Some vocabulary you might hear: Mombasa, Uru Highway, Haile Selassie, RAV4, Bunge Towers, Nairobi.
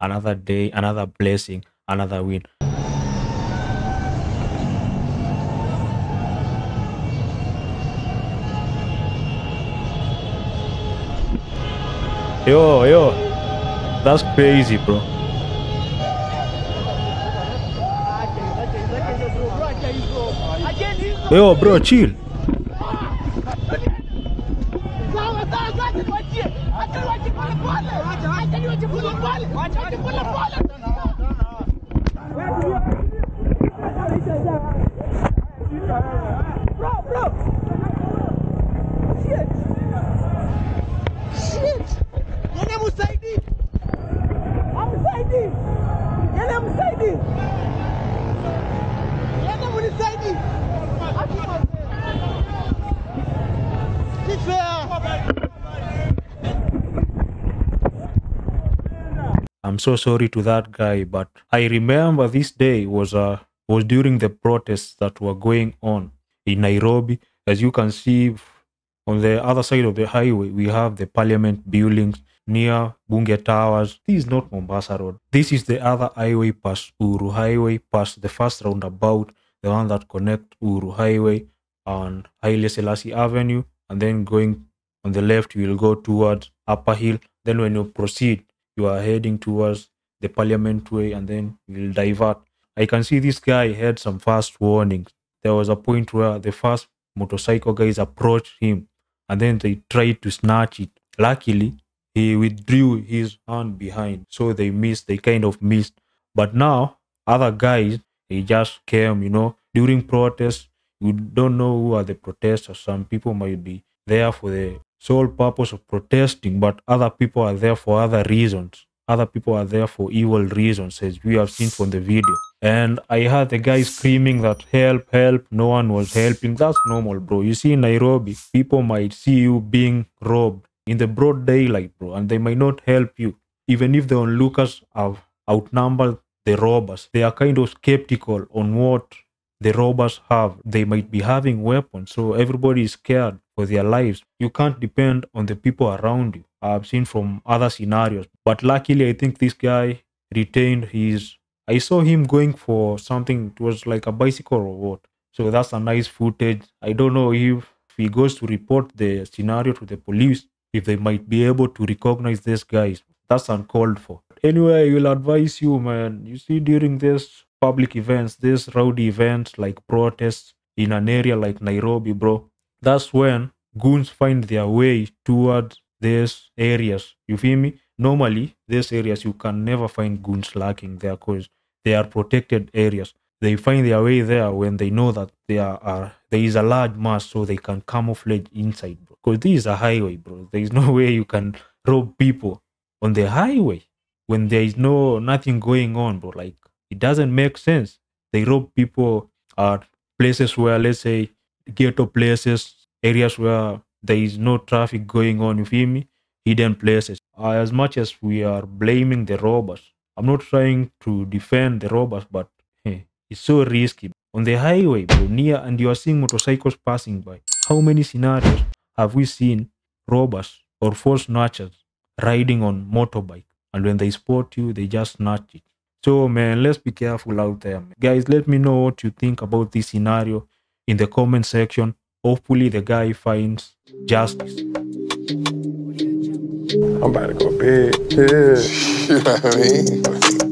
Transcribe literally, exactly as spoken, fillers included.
another day, another blessing, another win. Yo, yo, that's crazy, bro. Yo, bro, chill. I'm so sorry to that guy, but I remember this day was uh, was during the protests that were going on in Nairobi. As you can see, on the other side of the highway, we have the parliament buildings near Bunge Towers. This is not Mombasa Road. This is the other highway past Uru Highway, past the first roundabout, the one that connects Uru Highway and Haile Selassie Avenue. And then going on the left, you will go towards Upper Hill. Then when you proceed, you are heading towards the Parliament Way, and then you will divert. I can see this guy had some fast warnings. There was a point where the first motorcycle guys approached him, and then they tried to snatch it. Luckily, he withdrew his hand behind, so they missed, they kind of missed. But now, other guys, they just came, you know, during protests. You don't know who are the protesters. Some people might be there for the sole purpose of protesting, but other people are there for other reasons. Other people are there for evil reasons, as we have seen from the video. And I heard the guy screaming that help, help, no one was helping. That's normal, bro. You see, in Nairobi, people might see you being robbed in the broad daylight, bro, and they might not help you. Even if the onlookers have outnumbered the robbers, they are kind of skeptical on what the robbers have. They might be having weapons, so everybody is scared for their lives. You can't depend on the people around you. I've seen from other scenarios, but luckily I think this guy retained his. I saw him going for something. It was like a bicycle or what, so that's a nice footage. I don't know if he goes to report the scenario to the police, if they might be able to recognize these guys. That's uncalled for. Anyway, I will advise you, man. You see, during this public events, these rowdy events like protests in an area like Nairobi, bro, that's when goons find their way towards these areas. You feel me? Normally, these areas you can never find goons lacking there, because they are protected areas. They find their way there when they know that there are there is a large mass, so they can camouflage inside, bro. Because this is a highway, bro. There is no way you can rob people on the highway when there is no nothing going on, bro. Like, it doesn't make sense. They rob people at places where, let's say, ghetto places, areas where there is no traffic going on, you feel me? Hidden places. Uh, as much as we are blaming the robbers, I'm not trying to defend the robbers, but hey, it's so risky. On the highway, bro, near, and you are seeing motorcycles passing by. How many scenarios have we seen robbers or force snatchers riding on motorbike? And when they spot you, they just snatch it. So, man, let's be careful out there, man. Guys, let me know what you think about this scenario in the comment section. Hopefully, the guy finds justice. I'm about to go big. Yeah. You know what I mean?